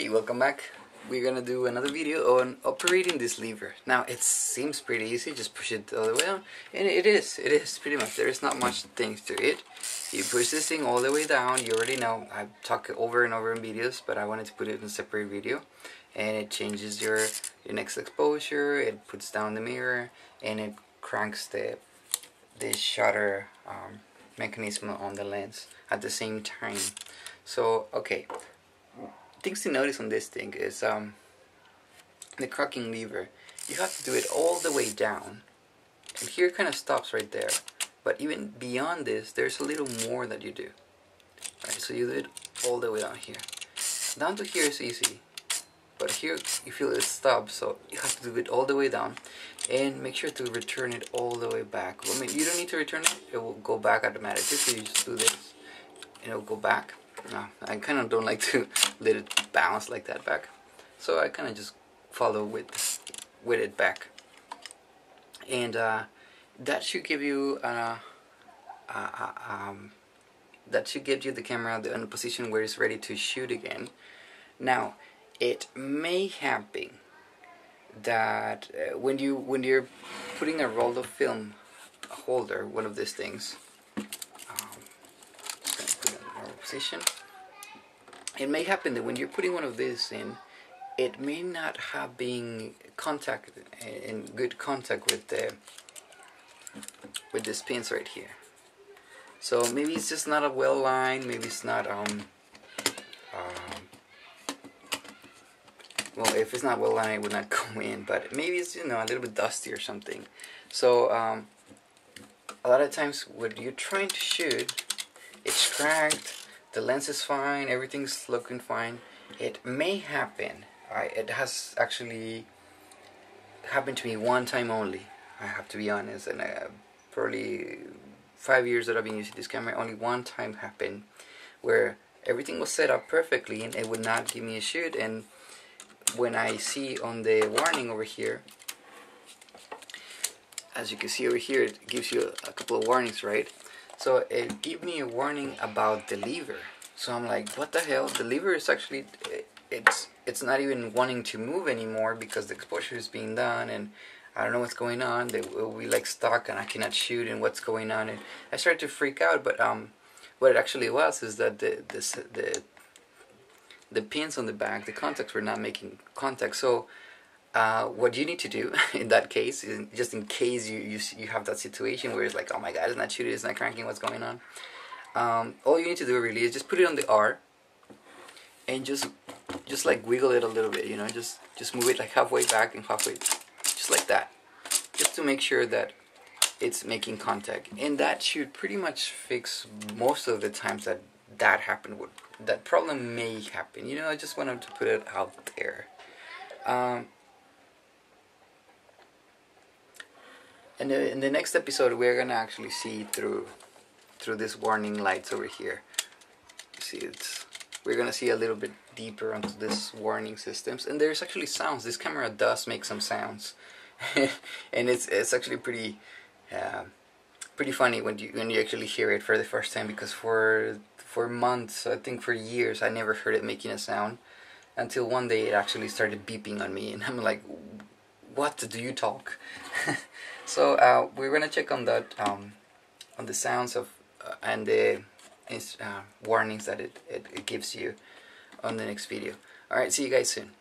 Hey, welcome back. We're gonna do another video on operating this lever. Now it seems pretty easy, just push it all the way down, and it is pretty much. There is not much things to it. You push this thing all the way down. You already know, I've talked over and over in videos, but I wanted to put it in a separate video. And it changes your next exposure, it puts down the mirror, and it cranks the shutter mechanism on the lens at the same time. So okay, things to notice on this thing is the cracking lever. You have to do it all the way down, and here it kind of stops right there, but even beyond this there's a little more that you do. Alright, so you do it all the way down here. Down to here is easy, but here you feel it stops, so you have to do it all the way down, and make sure to return it all the way back. I mean, you don't need to return it, it will go back automatically, so you just do this and it will go back. No, I kind of don't like to let it bounce like that back, so I kind of just follow with it back, and that should give you that should give you the camera in a position where it's ready to shoot again. Now, it may happen that when you're putting a roll of film holder, one of these things, just put it in the wrong position. It may happen that when you're putting one of these in, it may not have been contact in good contact with these pins right here. So maybe it's just not a well line. Maybe it's not well, if it's not well lined, it would not go in, but maybe it's, you know, a little bit dusty or something. So a lot of times when you're trying to shoot, it's cracked, the lens is fine, everything's looking fine. It may happen. It has actually happened to me one time only, I have to be honest, and probably 5 years that I've been using this camera, only one time happened where everything was set up perfectly and it would not give me a shoot. And when I see on the warning over here, as you can see over here, it gives you a couple of warnings, right? So it gave me a warning about the lever. So I'm like, what the hell? The lever is actually, it's not even wanting to move anymore because the exposure is being done, and I don't know what's going on. They will be like stuck and I cannot shoot, and what's going on? And I started to freak out, but what it actually was is that the pins on the back, the contacts, were not making contact. So what you need to do in that case, just in case you have that situation where it's like, oh my god, it's not shooting, it's not cranking, what's going on? All you need to do really is just put it on the R and just like wiggle it a little bit, you know, just move it like halfway back and halfway, just like that, just to make sure that it's making contact. And that should pretty much fix most of the times that happened. That problem may happen, you know, I just wanted to put it out there. And in the next episode we're gonna actually see through this warning lights over here. You see, we're gonna see a little bit deeper onto this warning systems, and there's actually sounds. This camera does make some sounds and it's actually pretty pretty funny when you actually hear it for the first time, because for months, I think for years, I never heard it making a sound until one day it actually started beeping on me, and I'm like, what do you talk? So we're gonna check on that, on the sounds of and the warnings that it gives you on the next video. All right, see you guys soon.